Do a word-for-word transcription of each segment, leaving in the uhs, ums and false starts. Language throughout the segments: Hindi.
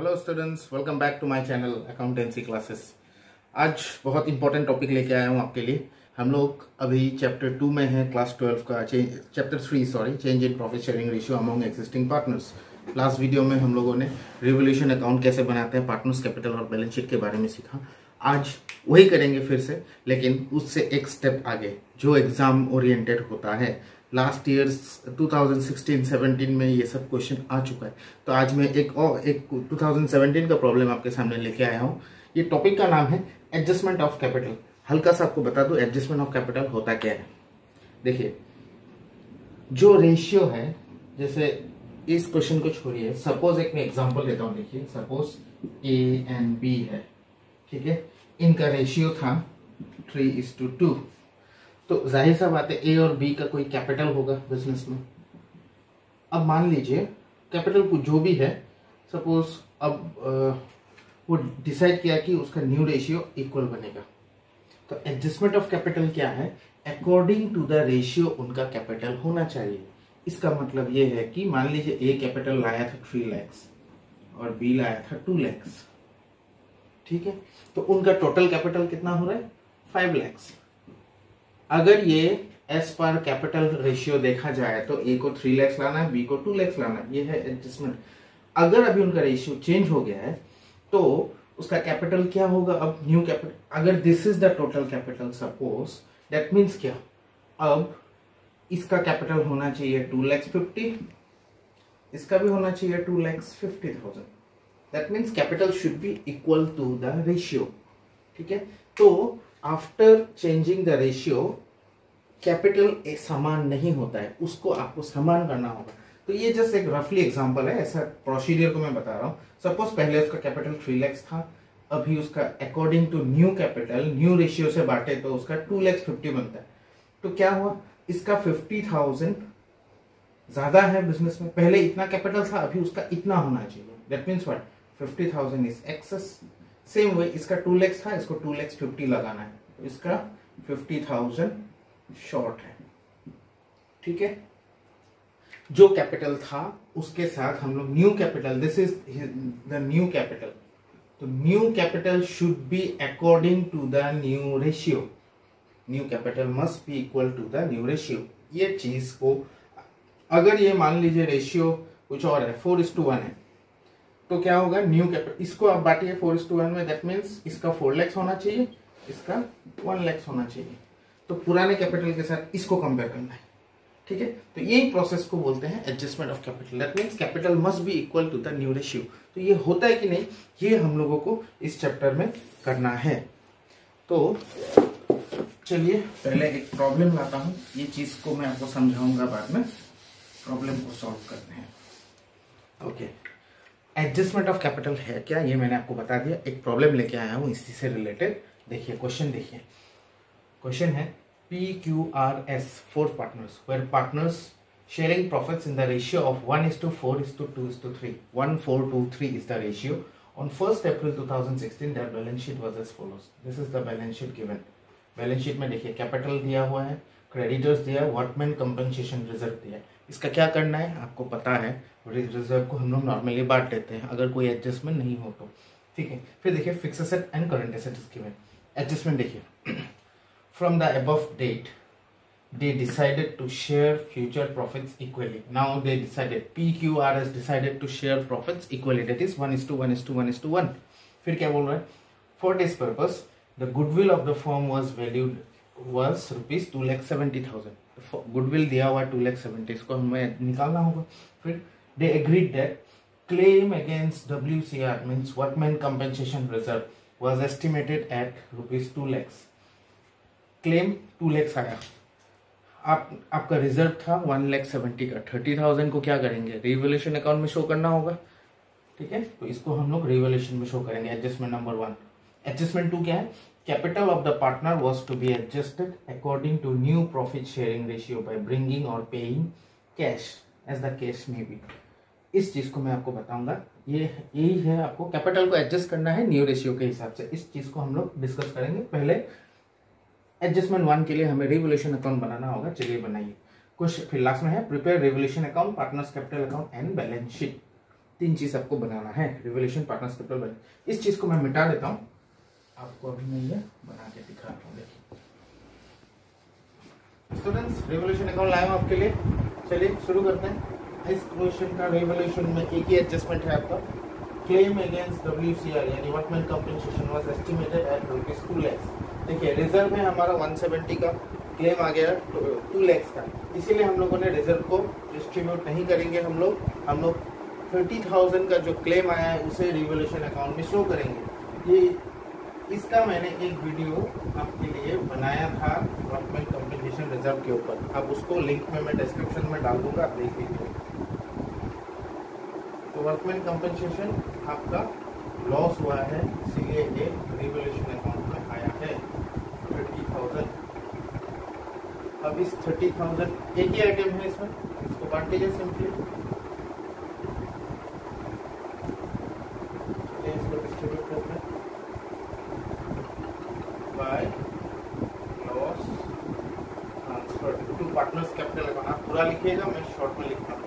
Hello students, welcome back to my channel accountancy classes. आज बहुत इंपॉर्टेंट टॉपिक लेके आया हूँ आपके लिए। हम लोग अभी चैप्टर टू में हैं, क्लास ट्वेल्व का chapter three sorry change in profit sharing ratio among existing partners. Last video में हम लोगों ने रिवोल्यूशन अकाउंट कैसे बनाते हैं, पार्टनर्स कैपिटल और बैलेंस शीट के बारे में सीखा। आज वही करेंगे फिर से, लेकिन उससे एक स्टेप आगे जो एग्जाम ओरिएंटेड होता है। Last year two thousand sixteen seventeen में ये सब क्वेश्चन आ चुका है, तो आज मैं एक और एक टू थाउजेंड सेवनटीन का प्रॉब्लम आपके सामने लेके आया हूँ। ये टॉपिक का नाम है एडजस्टमेंट ऑफ कैपिटल। हल्का सा आपको बता दूँ एडजस्टमेंट ऑफ कैपिटल होता क्या है। देखिए, जो रेशियो है, जैसे इस क्वेश्चन को छोड़िए, सपोज एक मैं एग्जाम्पल देता हूँ। देखिए, सपोज ए एंड बी है, ठीक है, इनका रेशियो था थ्री इज टू टू। तो जाहिर सा बात है ए और बी का कोई कैपिटल होगा बिजनेस में। अब मान लीजिए कैपिटल को जो भी है, सपोज अब आ, वो डिसाइड किया कि उसका न्यू रेशियो इक्वल बनेगा। तो एडजस्टमेंट ऑफ कैपिटल क्या है? अकॉर्डिंग टू द रेशियो उनका कैपिटल होना चाहिए। इसका मतलब ये है कि मान लीजिए ए कैपिटल लाया था थ्री लैक्स और बी लाया था टू लैक्स, ठीक है, तो उनका टोटल कैपिटल कितना हो रहा है? फाइव लैक्स। अगर ये एस पर कैपिटल रेशियो देखा जाए तो ए को थ्री लैक्स लाना है, बी को टू लैक्स लाना है। ये है एडजस्टमेंट। अगर अभी उनका रेशियो चेंज हो गया है तो उसका कैपिटल क्या होगा? अब न्यू कैपिटल, अगर this is the total capital suppose, that means क्या, अब इसका कैपिटल होना चाहिए टू लैक्स फिफ्टी, इसका भी होना चाहिए two lakhs fifty thousand. That means capital should be equal to the ratio, ठीक है। तो after changing the ratio capital समान नहीं होता है, उसको आपको समान करना होगा। तो ये जस्ट एक रफली एग्जांपल है, ऐसा प्रोसीजर को मैं बता रहा हूँ। सपोज पहले उसका कैपिटल थ्री लैक्स था, अभी उसका according to new capital, new ratio से बांटे तो उसका टू लैक्स फिफ्टी बनता है। तो क्या हुआ, इसका फिफ्टी थाउजेंड ज्यादा है बिजनेस में। पहले इतना कैपिटल था, अभी उसका इतना होना चाहिए। That means what, fifty thousand is excess. Same way, इसका टू लैक्स था, इसको टू लैक्स फिफ्टी लगाना है, तो इसका फिफ्टी थाउजेंड शॉर्ट है, ठीक है। जो कैपिटल था उसके साथ हम लोग new capital, this is the new capital, तो new capital should be according to the new ratio. New capital must be equal to the new ratio. ये चीज को, अगर ये मान लीजिए रेशियो कुछ और है, फोर इज टू वन है, तो क्या होगा, न्यू कैपिटल इसको आप बांटिए फोर इज टू वन में, दैट मीन्स इसका फोर लैक्स होना चाहिए, इसका वन लैक्स होना चाहिए। तो पुराने कैपिटल के साथ इसको कंपेयर करना है, ठीक है। तो यही प्रोसेस को बोलते हैं adjustment of capital. That means capital must be equal to the new ratio. तो ये होता है कि नहीं, ये हम लोगों को इस चैप्टर में करना है। तो चलिए पहले एक प्रॉब्लम लाता हूँ, ये चीज को मैं आपको समझाऊंगा बाद में, प्रॉब्लम को सॉल्व करते हैं। ओके, एडजस्टमेंट ऑफ कैपिटल है क्या, ये मैंने आपको बता दिया। एक प्रॉब्लम लेके आया हूँ इसी से रिलेटेड। देखिए क्वेश्चन, देखिए क्वेश्चन है P Q R S four partners where partners sharing profits in the ratio of one is to four is to two is to three one four two three is the ratio. On first April two thousand sixteen their balance sheet was as follows. This is the balance sheet given. Balance sheet में देखिए कैपिटल दिया हुआ है, क्रेडिटर्स दिया है, वर्कमैन कंपनसेशन रिजर्व दिया है। इसका क्या करना है आपको पता है, रिजर्व को हम लोग नॉर्मली बांट लेते हैं अगर कोई एडजस्टमेंट नहीं हो तो, ठीक है। फिर देखिए fixed asset and current asset given. Adjustment देखिए, from the above date they decided to share future profits equally. Now they decided, P Q R S decided to share profits equally, that is one is to one is to one is to one. फिर क्या बोल रहा है, for this purpose the goodwill of the firm was valued was rupees two lakh seventy thousand. Goodwill दिया हुआ टू लैख सेवेंटी, इसको हमें निकालना होगा। फिर they agreed that claim against W C R means workman compensation reserve was estimated at rupees two lakhs. Claim two lakhs आया, आप आपका रिजर्व था वन लैख सेवेंटी का, थर्टी थाउजेंड को क्या करेंगे, रिवोल्यूशन अकाउंट में शो करना होगा, ठीक है। तो इसको हम लोग रिवोल्यूशन में शो करेंगे, adjustment number one. Adjustment two क्या है, capital of the partner was to be adjusted according to new profit sharing ratio by bringing or paying cash as the case may be. इस चीज को मैं आपको बताऊंगा, ये यही है, आपको कैपिटल को एडजस्ट करना है न्यू रेशियो के हिसाब से। इस चीज को हम लोग डिस्कस करेंगे। पहले एडजस्टमेंट वन के लिए हमें रिवोल्यूशन अकाउंट बनाना होगा, चलिए बनाइए। कुछ फिर लास्ट में है prepare revaluation account, partners capital account and balance sheet. तीन चीज आपको बनाना है, रिवोल्यूशन, पार्टनरशिप, कैपिटल बैलेंस। इस चीज को मैं मिटा देता हूँ, आपको अभी मैं ये बना के दिखा रहा हूँ। देखिए स्टूडेंट्स, रिवोल्यूशन अकाउंट लाया हूँ आपके लिए। चलिए शुरू करते हैं। इस क्वेश्चन का रिवोल्यूशन में एक ही एडजस्टमेंट है आपका, क्लेम अगेंस्ट डब्ल्यूसीआर यानी workman compensation was estimated at rupees two lakhs. देखिए रिजर्व में हमारा वन सेवेंटी का क्लेम आ गया टू लैक्स का, इसीलिए हम लोगों ने रिजर्व को डिस्ट्रीब्यूट नहीं करेंगे। हम लोग हम लोग थर्टी थाउजेंड का जो क्लेम आया है उसे रिवोल्यूशन अकाउंट में शो करेंगे। ये इसका मैंने एक वीडियो आपके लिए बनाया था वर्कमैन कंपेंसेशन रिजर्व के ऊपर, आप उसको लिंक में मैं डिस्क्रिप्शन में डाल दूंगा, आप देख लीजिए। तो वर्कमैन कंपेंसेशन आपका लॉस हुआ है, इसीलिए ये रिवोल्यूशन अकाउंट में आया है थर्टी थाउजेंड। अब इस थर्टी थाउजेंड एक ही आइटम है इसमें, इसको बांट लीजिए सिंपली, इसको डिस्ट्रीब्यूट करते हैं by loss transfer to partners capital account. आप पूरा लिखिएगा, मैं शॉर्ट में लिखता हूँ,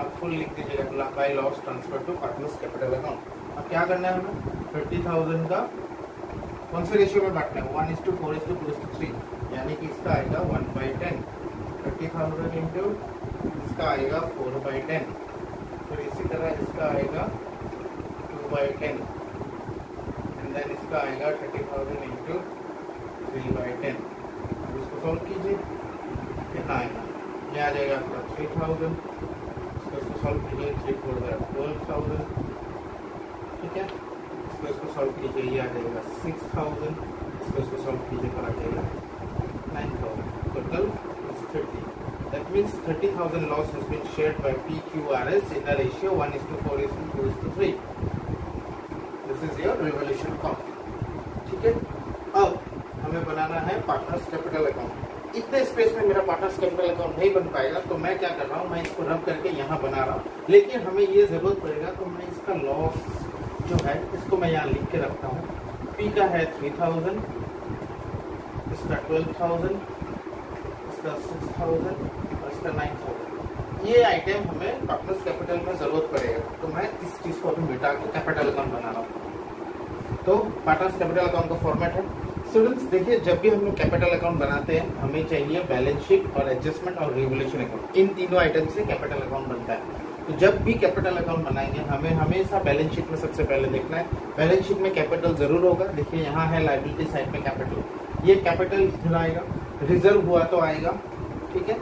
आप फुल लिख दीजिएगा by loss transfer to partners capital account. अब क्या करना है हमें, थर्टी थाउजेंड का कौन से रेशियो में बांटना है, one is to four is to two is to three, यानी कि इसका आएगा one by ten. Thirty thousand into इसका आएगा फोर बाई टेन, फिर इसी तरह इसका आएगा टू बाई टेन, देन इसका आएगा thirty thousand into three by ten. इसको सॉल्व कीजिए, कितना आएगा, यह आ जाएगा आपका थ्री थाउजेंड। इसको इसको सॉल्व कीजिए, three four by twelve thousand, ठीक है। इसको इसको सॉल्व कीजिए, ये आ जाएगा सिक्स थाउजेंड। इसको इसको सॉल्व कीजिए पर आ जाएगा nine thousand. Total is thirty, that means thirty thousand loss has been shared by P Q R S in the ratio one is to four is to two is to three. This is your revaluation account, ठीक है। अब हमें बनाना है पार्टनर्स कैपिटल अकाउंट। इतने स्पेस में मेरा पार्टनर्स कैपिटल अकाउंट नहीं बन पाएगा, तो मैं क्या कर रहा हूँ, मैं इसको रब करके यहाँ बना रहा हूँ। लेकिन हमें ये जरूरत पड़ेगा तो मैं इसका लॉस जो है इसको मैं यहाँ लिख के रखता हूँ। पी का है थ्री थाउजेंड, इसका ट्वेल्व थाउजेंड, इसका सिक्स थाउजेंड, इसका नाइन थाउजेंड। ये आइटम हमें पार्टनर्स कैपिटल में जरूरत पड़ेगा, तो मैं इस चीज को अभी मिटा के कैपिटल अकाउंट बना रहा हूँ। तो पार्टनर्स कैपिटल अकाउंट का फॉर्मेट है स्टूडेंट्स। देखिए जब भी हम लोग कैपिटल अकाउंट बनाते हैं हमें चाहिए बैलेंस शीट और एडजस्टमेंट और रिवोल्यूशन अकाउंट, इन तीनों आइटम से कैपिटल अकाउंट बनता है। तो जब भी कैपिटल अकाउंट बनाएंगे हमें हमेशा बैलेंस शीट में सबसे पहले देखना है, बैलेंस शीट में कैपिटल जरूर होगा। देखिए यहाँ है लायबिलिटी साइड में कैपिटल, ये कैपिटल इधर आएगा, रिजर्व हुआ तो आएगा, ठीक है।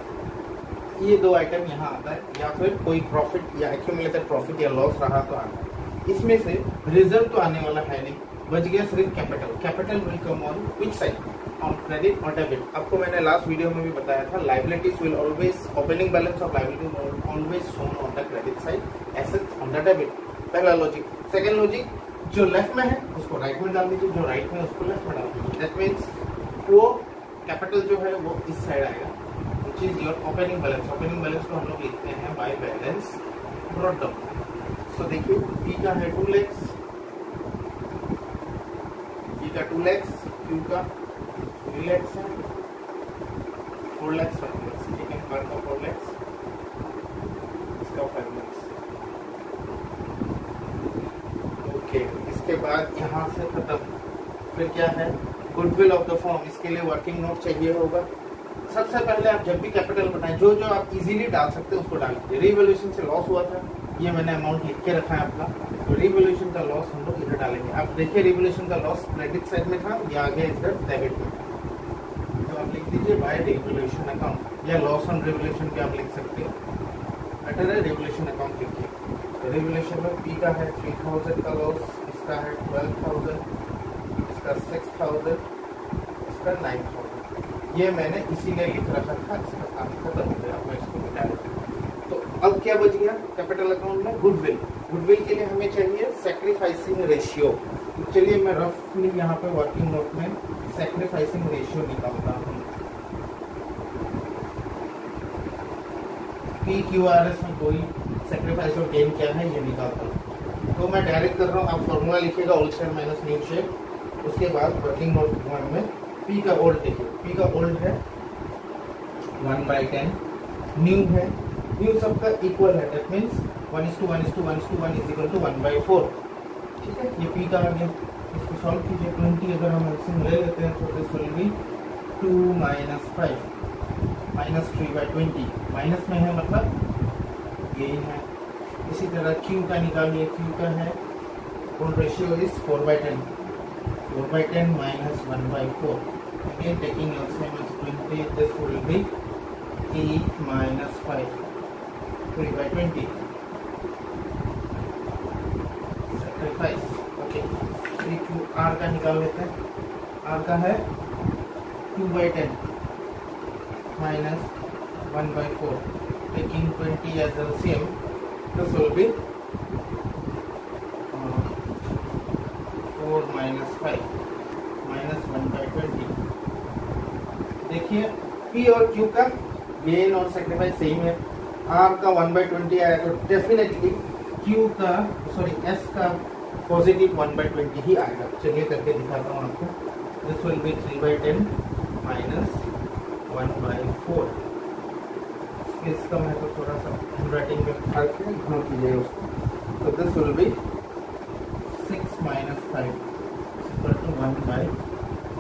ये दो आइटम यहाँ आता है, या फिर कोई प्रॉफिट या एक्यूमुलेटेड प्रॉफिट या लॉस रहा तो आता है। इसमें से रिजर्व तो आने वाला है नहीं, बच गया सिर्फ capital. Capital will come on which side, on credit और डेबिट। आपको मैंने लास्ट वीडियो में भी बताया था, liabilities will always, opening balance of liabilities will always shown on the credit side, assets on the debit. पहला लॉजिक। सेकेंड लॉजिक, जो लेफ्ट में है उसको राइट right में डाल दीजिए, जो राइट right में उसको लेफ्ट में डाल दीजिए। दैट मीन्स वो कैपिटल जो है वो इस साइड आएगा। ओपनिंग बैलेंस, ओपनिंग बैलेंस को हम लोग लिखते हैं by balance brought down. So देखिए पी का है टू लैक्स, पी का टू लैक्स, क्यू का थ्री लैक्स है, फोर लैक्स, फाइव लैक्स, ठीक है। वन का फोर लैक्स, इसका फाइव लैक्स, ओके। इसके बाद यहाँ से खत्म। फिर क्या है, गुडविल ऑफ द फॉर्म, इसके लिए वर्किंग नोट चाहिए होगा। सबसे पहले आप जब भी कैपिटल बनाएं जो जो आप इजीली डाल सकते हैं उसको डाल दीजिए। रिवोल्यूशन से लॉस हुआ था, ये मैंने अमाउंट लिख के रखा है आपका, तो रिवोल्यूशन का लॉस हम लोग इधर डालेंगे। आप देखिए रिवोल्यूशन का लॉस क्रेडिट साइड में था, ये आगे इधर डेबिट में, तो आप लिख दीजिए बाय रिवोल्यूशन अकाउंट, या लॉस ऑन रिवोल्यूशन भी आप लिख सकते हो। बेटर है रिवोल्यूशन अकाउंट लिखिए। रिवोल्यूशन में पी का है थ्री थाउजेंड का लॉस, इसका है ट्वेल्व थाउजेंड, इसका सिक्स थाउजेंड, इसका नाइन थाउजेंड। ये मैंने इसीलिए लिख रखा था, इसका काम खत्म हो गया, मैं इसको मिटा देता। तो अब क्या बच गया कैपिटल अकाउंट में, गुडविल। गुडविल के लिए हमें चाहिए सैक्रिफाइसिंग रेशियो। तो चलिए मैं रफली यहाँ पे वर्किंग नोट में सैक्रिफाइसिंग रेशियो निकालता हूँ। पी क्यू आर एस में कोई सैक्रिफाइस और गेन क्या है ये निकालता हूँ, तो मैं डायरेक्ट कर रहा हूँ। आप फॉर्मूला लिखिएगा old share minus new share, उसके बाद वर्किंग नोट वन में पी का ओल्ड देखिए, पी का ओल्ड है वन बाई टेन, न्यू है, न्यू सबका इक्वल है, that means one is to one is to one is to one is equal to one by four. ठीक है, ये पी का आ गया, इसको सॉल्व कीजिए। ट्वेंटी अगर हम एल्सियम ले लेते हैं तो this will be two minus five minus three by twenty, minus में है मतलब ये है। इसी तरह क्यू का निकालिए, क्यू का है कुल ratio is four by ten four by ten minus one by four. Again taking LCM is twenty, this will be eight minus five three by twenty sacrifice. Okay, three Q R का निकाल लेते हैं। आर का है two by ten minus one by four, taking twenty as LCM, this will be four minus five minus one by twenty. देखिए पी और क्यू का गेन और सेक्रीफाइस सेम है। आर का वन बाई ट्वेंटी आया तो डेफिनेटली क्यू का सॉरी एस का पॉजिटिव वन बाई ट्वेंटी ही आएगा। चलिए करके दिखाता हूँ आपको। This will be three by ten minus one by four. Space कम है तो थोड़ा सा हैंड राइटिंग में करके घूम कीजिए उसको। तो this will be six minus five is equal to one by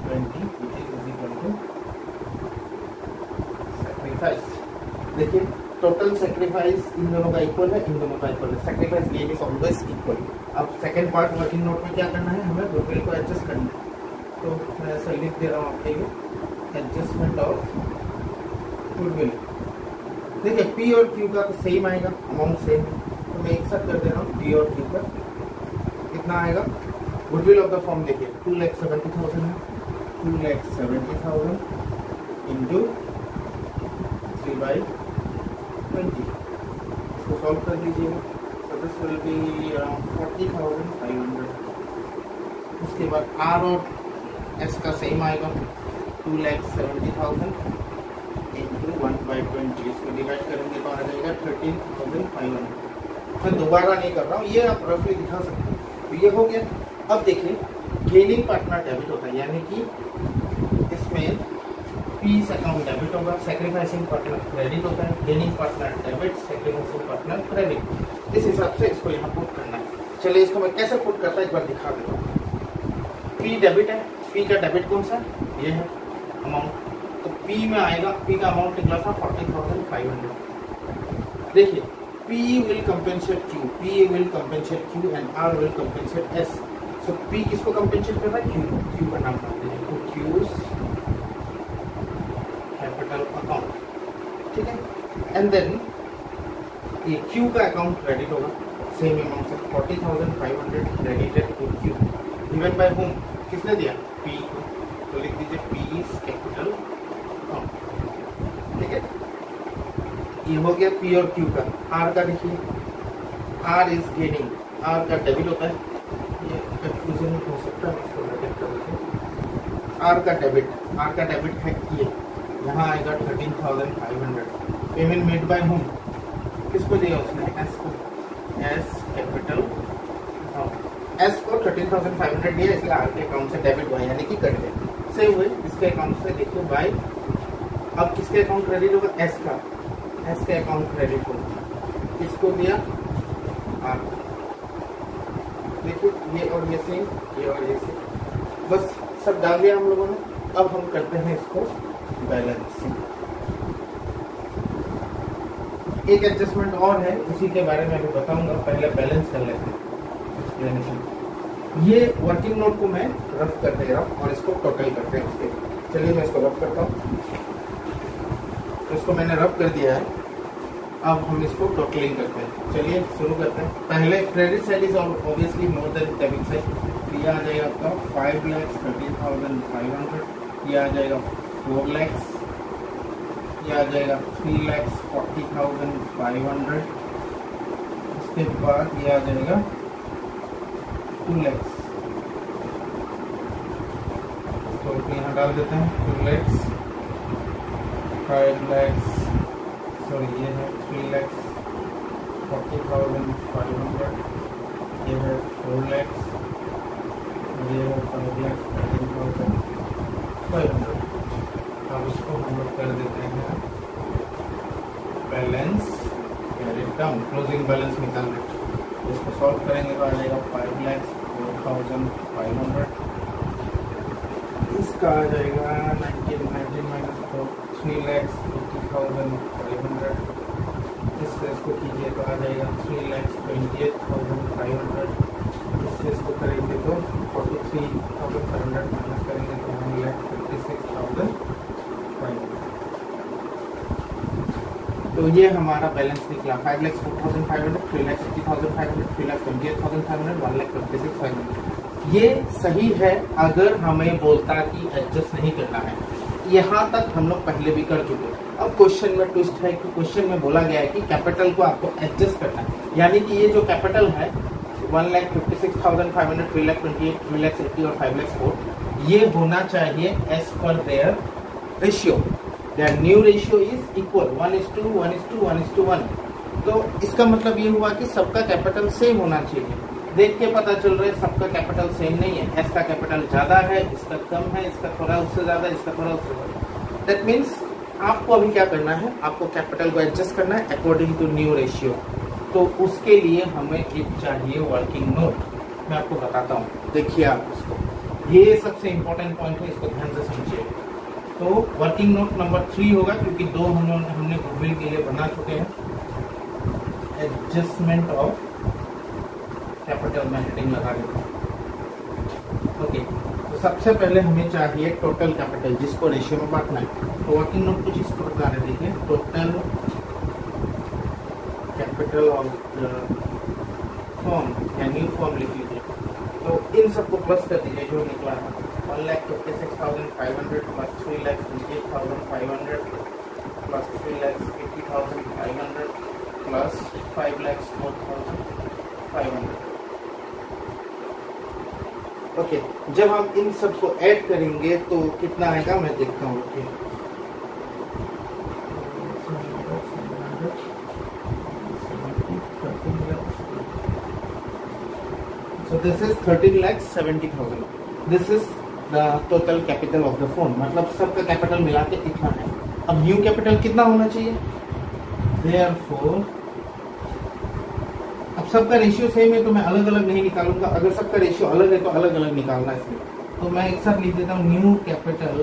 twenty is equal to sacrifice. देखिए टोटल सेक्रीफाइस इन दोनों का इक्वल है, इन दोनों का इक्वल है। Sacrifice gain is always equal. अब सेकंड पार्ट वर्किंग नोट में क्या करना है, हमें गुडविल को एडजस्ट करना है। तो मैं ऐसा लिख दे रहा हूँ आपके लिए, एडजस्टमेंट ऑफ गुडविल। देखिए पी और क्यू का तो सेम आएगा, अमाउंट सेम है, तो मैं एक साथ कर दे रहा हूँ। पी और क्यू का कितना आएगा गुडविल ऑफ द फॉर्म, देखिए टू लैख सेवेंटी थाउजेंड है, two lakh seventy thousand into three by twenty. इसको सॉल्व कर लीजिएगा, तो this will be around forty thousand five hundred. उसके बाद आर और एस का सेम आएगा, two lakh seventy thousand into one by twenty. इसको डिवाइड करेंगे तो आ जाएगा थर्टीन थाउजेंड फाइव हंड्रेड। मैं दोबारा नहीं कर रहा हूँ, ये आप रफली दिखा सकते हैं। तो ये हो गया। अब देखिए गेनिंग पार्टनर डेबिट होता है, यानी कि इसमें पीस अकाउंट डेबिट होगा, सेक्रीफाइसिंग पार्टनर क्रेडिट होता है, gaining partner debit, sacrificing partner credit. इस हिसाब से इसको यहाँ पुट करना है। चलिए इसको मैं कैसे पुट करता है एक बार दिखा देता हूँ। पी डेबिट है, पी का डेबिट कौन सा है, ये है अमाउंट। तो पी में आएगा, पी का अमाउंट निकला था फोर्टी थाउजेंड फाइव हंड्रेड। देखिए P will compensate Q, P will compensate Q and R will compensate S. So P किसको कम्पेंसेट करना है, क्यू क्यू का नाम बताते हैं। तो क्यूज अकाउंट, ठीक है, एंड देन ये क्यू का अकाउंट क्रेडिट होगा सेम अमाउंट से, forty thousand five hundred credited to Q. Given by whom, किसने दिया, पी को, तो लिख दीजिए पी इज कैपिटल अकाउंट। ठीक है, ये हो गया पी और क्यू का। आर का देखिए, आर इज गेनिंग, आर का डेबिट होता है, ये कंफ्यूजन हो सकता है, इसको डेबिट कर देते हैं। आर का डेबिट, आर का डेबिट है ये, यहाँ आएगा thirteen thousand five hundred. Payment made by whom, किसको दिया उसने, एस को, एस कैपिटल अकाउंट। एस को थर्टीन थाउजेंड फाइव हंड्रेड दिया, इसलिए आर के अकाउंट से डेबिट हुआ, यानी कि क्रेडिट। सेम हुए इसके अकाउंट से, देखो बाय। अब किसके अकाउंट क्रेडिट होगा, एस का, एस के अकाउंट क्रेडिट होगा, किसको दिया, आर। देखो ये और ये सेम, ये और ये सेम, बस सब डाल दिया हम लोगों ने। अब हम करते हैं इसको बैलेंस। एक एडजस्टमेंट और है, उसी के बारे में अभी बताऊंगा, पहले बैलेंस कर लेते हैं एक्सप्लेनेशन। ये वर्किंग नोट को मैं रफ कर दे रहा हूँ और इसको टोटल करते हैं उसके। चलिए मैं इसको रफ करता हूँ, तो इसको मैंने रफ कर दिया है। अब हम इसको टोटलिंग करते हैं। चलिए शुरू करते हैं। पहले credit side is obviously more than debit side. ये आ जाएगा आपका five lakhs thirteen thousand five hundred, ये आ जाएगा फोर लैक्स, ये आ जाएगा three lakhs forty thousand five hundred. उसके बाद ये आ जाएगा टू लैक्स, तो यहाँ डाल देते हैं two lakhs, five lakhs sorry ये है three lakhs forty thousand five hundred, ये है फोर लैक्स, ये है five lakhs thirteen thousand five hundred. अब उसको हम कर देते हैं balance credit account closing balance निकालना है। इसको सॉल्व करेंगे तो आ जाएगा five lakhs four thousand five hundred. इसका आ जाएगा nineteen nineteen minus four three lakhs eighty thousand five hundred. इससे इसको कीजिए तो आ जाएगा three lakhs twenty eight thousand five hundred. इससे इसको करेंगे तो forty three thousand five hundred minus करेंगे तो one lakh fifty six thousand five hundred. तो ये हमारा बैलेंस निकला five lakhs four thousand five hundred three lakhs eighty thousand five hundred three lakhs twenty eight thousand five hundred one lakh twenty six five hundred. ये सही है अगर हमें बोलता कि एडजस्ट नहीं करना है। यहाँ तक हम लोग पहले भी कर चुके। अब क्वेश्चन में ट्विस्ट है कि क्वेश्चन में बोला गया है कि कैपिटल को आपको एडजस्ट करना है, यानी कि ये जो कैपिटल है one lakh fifty six thousand five hundred three lakh twenty eight three lakhs eighty और फाइव लैक्स फोर, ये होना चाहिए as per their ratio. Their new ratio is equal one is to one is to one is to one। तो इसका मतलब ये हुआ कि सबका कैपिटल सेम होना चाहिए। देख के पता चल रहा है सबका कैपिटल सेम नहीं है। इसका कैपिटल ज़्यादा है, इसका कम है, इसका थोड़ा उससे ज़्यादा, इसका थोड़ा उससे ज़्यादा। दैट मीन्स आपको अभी क्या करना है, आपको कैपिटल को एडजस्ट करना है अकॉर्डिंग टू न्यू रेशियो। तो उसके लिए हमें एक चाहिए वर्किंग नोट। मैं आपको बताता हूँ, देखिए आप इसको, ये सबसे इम्पोर्टेंट पॉइंट है, इसको ध्यान से समझिए। तो वर्किंग नोट नंबर थ्री होगा क्योंकि दो हम हमने गुडविल के लिए बना चुके हैं। एडजस्टमेंट ऑफ कैपिटल में हेडिंग लगा देते हैं। ओके, तो सबसे पहले हमें चाहिए टोटल कैपिटल जिसको रेशियो में बांटना है। तो वर्किंग नोट कुछ इस प्रकार है, देखिए, टोटल कैपिटल ऑफ फॉर्म या न्यू फॉर्म लिख लीजिए। तो इन सबको प्लस कर दीजिए जो निकला है one lakh fifty six thousand five hundred plus three lakhs twenty eight thousand five hundred plus three lakhs eighty thousand five hundred plus five lakhs four thousand five hundred. Okay, जब हम इन सब को ऐड करेंगे तो कितना आएगा मैं देखता हूँ। Okay, so this is thirteen lakhs seventy thousand. This is total capital of the firm, मतलब सबका कैपिटल मिला के कितना है। अब न्यू कैपिटल कितना होना चाहिए, देयरफॉर अब सबका रेशियो सेम है तो मैं अलग अलग नहीं निकालूंगा। अगर सबका रेशियो अलग है तो अलग अलग निकालना है इसमें। तो मैं एक साथ लिख देता हूँ new capital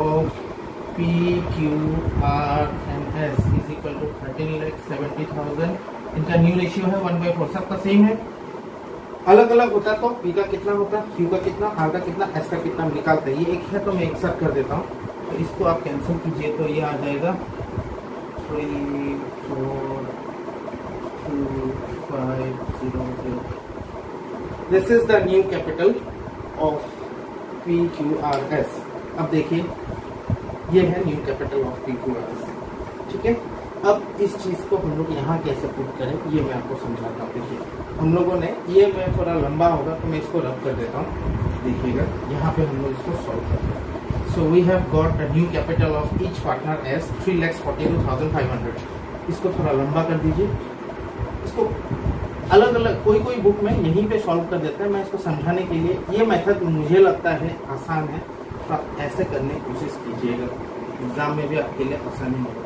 of P Q R and S is equal to thirteen lakh seventy thousand. इनका न्यू रेशियो है वन बाई फोर, सबका सेम है। अलग अलग होता तो पी का कितना होता, क्यू का कितना, आर का कितना, एस का कितना निकालते। ये एक है तो मैं एक साथ कर देता हूँ। तो इसको आप कैंसिल कीजिए तो ये आ जाएगा three four two five zero zero. This is the new capital of P Q R S. अब देखिए ये है new capital of P Q R S, ठीक है। अब इस चीज़ को हम लोग यहाँ कैसे पुट करें ये मैं आपको समझाता हूँ। देखिए हम लोगों ने ये, मैं थोड़ा लंबा होगा तो मैं इसको रब कर देता हूँ, देखिएगा यहाँ पे हम लोग इसको सॉल्व करते हैं। So we have got new capital of each partner as three lakhs forty two thousand five hundred. इसको थोड़ा लंबा कर दीजिए, इसको अलग अलग कोई कोई बुक में यहीं पर सॉल्व कर देता है। मैं इसको समझाने के लिए ये मेथड मुझे लगता है आसान है, तो आप ऐसे करने की कोशिश कीजिएगा, एग्ज़ाम में भी आपके लिए आसानी होगा।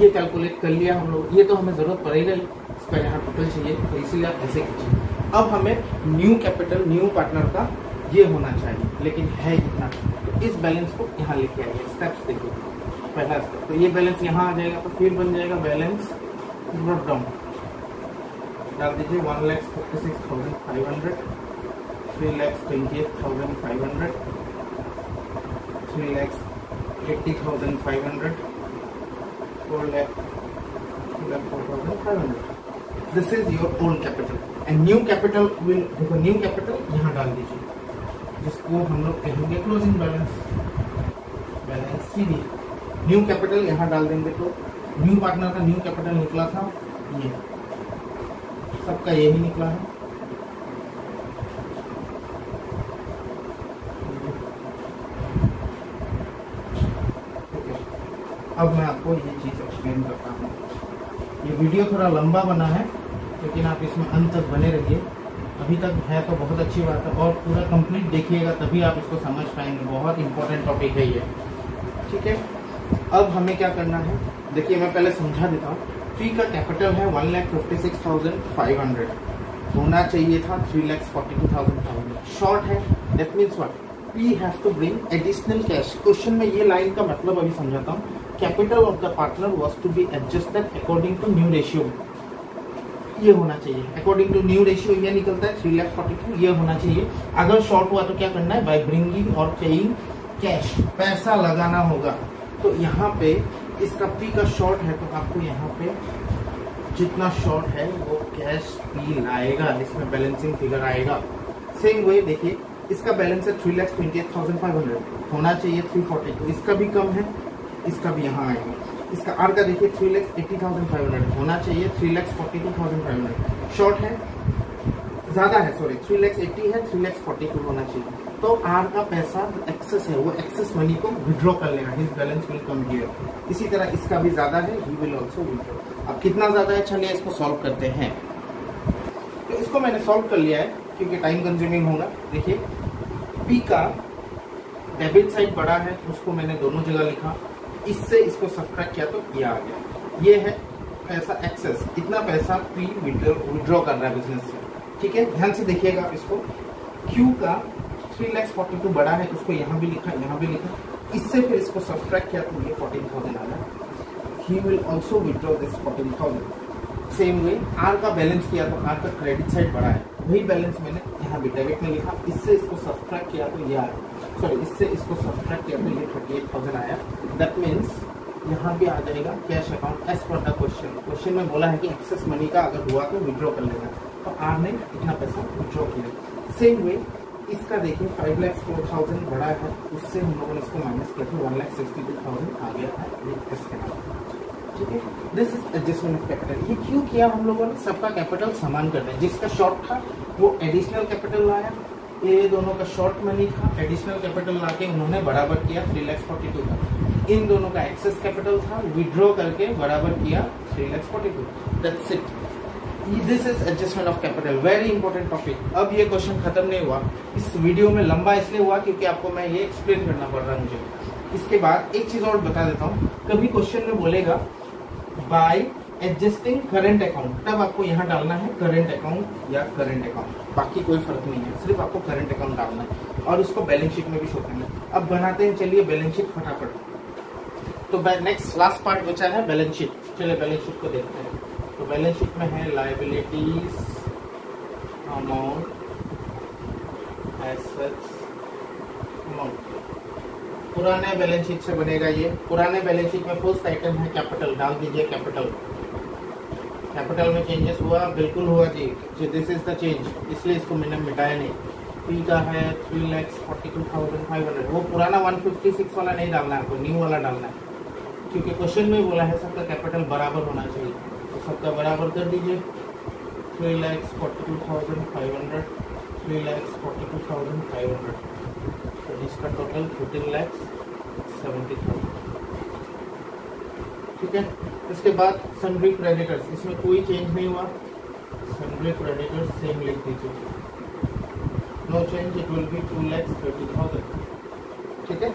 ये कैलकुलेट कर लिया हम लोग, ये तो हमें ज़रूरत पड़ेगा ही, इसका यहाँ टोटल चाहिए तो इसीलिए आप ऐसे कीजिए। अब हमें न्यू कैपिटल न्यू पार्टनर का ये होना चाहिए, लेकिन है कितना, तो इस बैलेंस को यहाँ लेके आइए। स्टेप्स देखो, पहला स्टेप तो ये बैलेंस यहाँ आ जाएगा तो फिर बन जाएगा बैलेंस ड्रॉप डाउन, डाल दीजिए one lakhs forty six thousand five hundred three lakhs twenty eight thousand five hundred three lakhs eighty thousand five hundred four lakh four thousand five hundred. This is your own capital and new capital will, देखो new capital यहाँ डाल दीजिए जिसको हम लोग कहेंगे closing balance, balance C D। new capital यहाँ डाल देंगे तो new partner का new capital निकला था ये, सबका यही निकला है। अब मैं आपको ये चीज़ एक्सप्लेन करता हूँ। ये वीडियो थोड़ा लंबा बना है लेकिन आप इसमें अंत तक बने रहिए। अभी तक है तो बहुत अच्छी बात है, और पूरा कंप्लीट देखिएगा तभी आप इसको समझ पाएंगे। बहुत इंपॉर्टेंट टॉपिक है ये, ठीक है। अब हमें क्या करना है, देखिए मैं पहले समझा देता हूँ। फैक्ट्री का कैपिटल है one lakh fifty six thousand five hundred, होना चाहिए था three lakh forty two thousand five hundred, short है. That means what, we have to bring additional cash. Question में ये लाइन का मतलब अभी समझाता हूँ. Capital of the partner was to be adjusted according to new ratio, ये होना चाहिए. अकॉर्डिंग टू न्यू रेशियो ये निकलता है थ्री लैख फोर्टी टू, ये होना चाहिए. अगर शॉर्ट हुआ तो क्या करना है, बाय ब्रिंगिंग और पेइंग कैश, पैसा लगाना होगा. तो यहाँ पे इसका पी का शॉर्ट है, तो आपको यहाँ पे जितना शॉर्ट है वो कैश पी लाएगा, इसमें बैलेंसिंग फिगर आएगा. सेम वे देखिए, इसका बैलेंस है three lakh twenty eight thousand five hundred, होना चाहिए थ्री फोर्टी टू, इसका भी कम है, इसका भी यहाँ आएगा. इसका आर का देखिए three lakh eighty thousand five hundred, होना चाहिए three lakh forty two thousand five hundred, short है, ज्यादा है, सॉरी थ्री लैख एट्टी है, थ्री लैख फोर्टी टू होना चाहिए. तो आर का पैसा एक्सेस है, वो एक्सेस मनी को विड्रॉ कर लेगा, his balance will come here. इसी तरह इसका भी ज्यादा है, ही विल ऑल्सो विड्रॉ. अब कितना ज्यादा है, चलिए इसको सॉल्व करते हैं. तो इसको मैंने सॉल्व कर लिया है क्योंकि टाइम कंज्यूमिंग होगा. देखिए पी का डेबिट साइड बड़ा है, उसको मैंने दोनों जगह लिखा, इससे इसको सब्ट्रैक्ट किया तो ये आ गया. ये है पैसा एक्सेस, इतना पैसा पी विड्रॉ कर रहा है बिजनेस से. ठीक है, ध्यान से देखिएगा आप इसको. क्यू का थ्री लैक्स फोर्टी टू बड़ा है, उसको यहाँ भी लिखा, यहाँ भी लिखा, इससे फिर इसको सब्ट्रैक्ट किया तो ये फोर्टीन थाउजेंड आ गया. He will also withdraw this fourteen thousand. Same way R का बैलेंस किया तो आर का क्रेडिट साइड बड़ा है, वही बैलेंस मैंने यहाँ भी डेबिट में लिखा, इससे इसको सब्ट्रैक्ट किया तो ये आ गया, सॉरी इससे इसको सब्ट्रैक्ट किया तो ये थर्टी एट थाउजेंड आया. दैट मीन्स यहाँ भी आ जाएगा cash account as per the question. Question में बोला है कि एक्सेस मनी का अगर हुआ तो विड्रॉ कर लेगा, तो आर ने इतना पैसा विड्रॉ किया. सेम वे इसका देखिए फाइव लैक्स फोर थाउजेंड बड़ा है, उससे हम लोगों ने इसको माइनस किया तो one lakh sixty two thousand आ गया है इसके नाम. ठीक है, this is adjustment of capital. ये क्यों किया हम लोगों ने, सबका कैपिटल समान करना है. जिसका शॉर्ट था वो एडिशनल कैपिटल लाया, ये दोनों का शॉर्ट मनी था, एडिशनल कैपिटल लाके उन्होंने बराबर किया थ्री लैक्स फोर्टी टू का. इन दोनों का एक्सेस कैपिटल था, विड्रॉ करके बराबर किया three lakhs forty two. That's it. This is adjustment of capital, very important topic. अब ये क्वेश्चन खत्म नहीं हुआ, इस वीडियो में लंबा इसलिए हुआ क्योंकि आपको मैं ये एक्सप्लेन करना पड़ रहा है मुझे. इसके बाद एक चीज और बता देता हूँ, कभी क्वेश्चन में बोलेगा बाय एडजस्टिंग करेंट अकाउंट, तब आपको यहाँ डालना है करेंट अकाउंट या करेंट अकाउंट, बाकी कोई फर्क नहीं है, सिर्फ आपको करेंट अकाउंट डालना है और उसको बैलेंस शीट में भी शो करना है. अब बनाते हैं, चलिए बैलेंस शीट फटाफट. तो नेक्स्ट लास्ट पार्ट बचा है बैलेंस शीट. चलिए बैलेंस शीट को देखते हैं. तो बैलेंस शीट में है लाइबिलिटीज, अमाउंट, एसेट्स, अमाउंट. पुराने बैलेंस शीट से बनेगा ये. पुराने बैलेंस शीट में फर्स्ट आइटम है कैपिटल, डाल दीजिए कैपिटल. कैपिटल में चेंजेस हुआ, बिल्कुल हुआ जी, दिस इज द चेंज, इसलिए इसको मैंने मिटाया नहीं. पी का है three lakhs forty two thousand five hundred, वो पुराना वन फिफ्टी सिक्स वाला नहीं डालना है आपको, न्यू वाला डालना है क्योंकि क्वेश्चन में बोला है सबका कैपिटल बराबर होना चाहिए, तो सबका बराबर कर दीजिए. Three lakhs forty two thousand five hundred, three lakhs forty two thousand five hundred, इसका total fifteen lakhs seventy thousand. ठीक है, इसके बाद सन्ड्री क्रेडिटर्स, इसमें कोई चेंज नहीं हुआ, सन्ड्री क्रेडिटर्स सेम लिख दीजिए, no change, it will be two lakhs thirty thousand. ठीक है,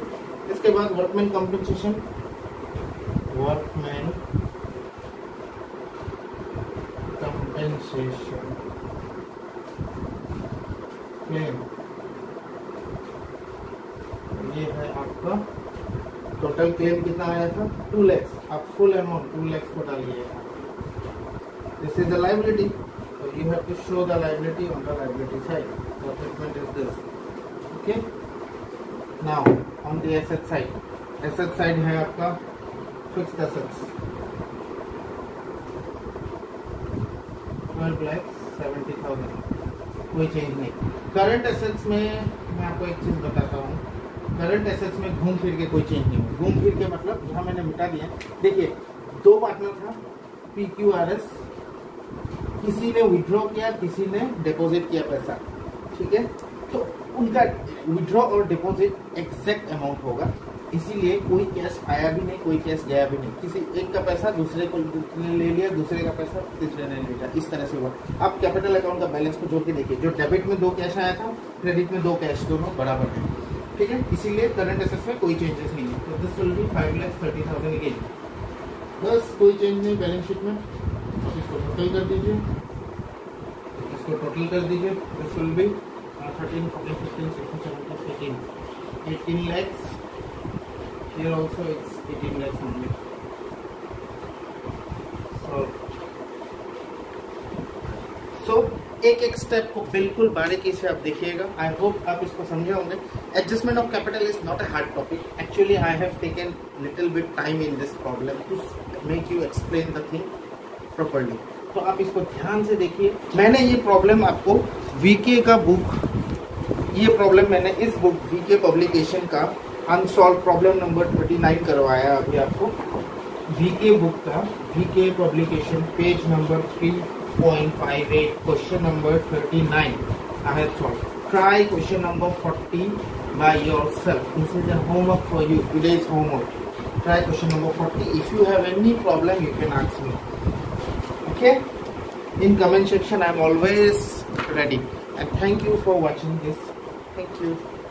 इसके बाद workman compensation, workman compensation claim, ये है आपका टोटल क्लेम कितना आया था टू लैक्स. आप फुल अमाउंट टू लैक्स को डालिए. दिस इज द लायबिलिटी, तो you have to show the liability on the liability side. The treatment is this. Okay, now on the asset side. Asset side है आपका fixed assets, twelve lakhs seventy thousand, कोई चेंज नहीं. करंट एसेट्स में मैं आपको एक चीज बताता हूँ, करंट एसेट्स में घूम फिर के कोई चेंज नहीं हुआ. घूम फिर के मतलब यहाँ मैंने मिटा दिया. देखिए दो पार्टनर था पी क्यू आर एस, किसी ने विड्रॉ किया, किसी ने डिपॉजिट किया पैसा. ठीक है, तो उनका विड्रॉ और डिपॉजिट एग्जैक्ट अमाउंट होगा, इसीलिए कोई कैश आया भी नहीं, कोई कैश गया भी नहीं. किसी एक का पैसा दूसरे को ले लिया, दूसरे का पैसा तीसरे ने ले लिया, इस तरह से हुआ. अब कैपिटल अकाउंट का बैलेंस को जोड़ के देखिए, जो डेबिट में दो कैश आया था, क्रेडिट में दो कैश, दोनों बराबर है. ठीक है, इसीलिए करंट एसेट्स में कोई चेंजेस नहीं है. तो this will be five lakhs thirty thousand again. बस कोई चेंज नहीं बैलेंस शीट में। आप इसको टोटल कर दीजिए, इसको टोटल कर दीजिए। This will be thirteen fourteen fifteen sixteen seventeen eighteen eighteen lakhs. Here also it's eighteen lakhs only. So so एक एक स्टेप को बिल्कुल बारीकी से आप देखिएगा। आई होप आप इसको समझे होंगे। Adjustment of capital is not a hard topic. Actually I have taken little bit time in this problem to make you explain the thing properly. तो आप इसको ध्यान से देखिए। मैंने ये प्रॉब्लम आपको वीके का बुक, ये प्रॉब्लम मैंने इस बुक वीके पब्लिकेशन का unsolved problem number thirty nine करवाया अभी आपको। वीके बुक का VK publication page number three Point five eight question number thirty nine. I have solved. Try question number forty by yourself. This is a homework for you. Today's homework. Try question number forty. If you have any problem, you can ask me. Okay? In comment section, I am always ready. And thank you for watching this. Thank you.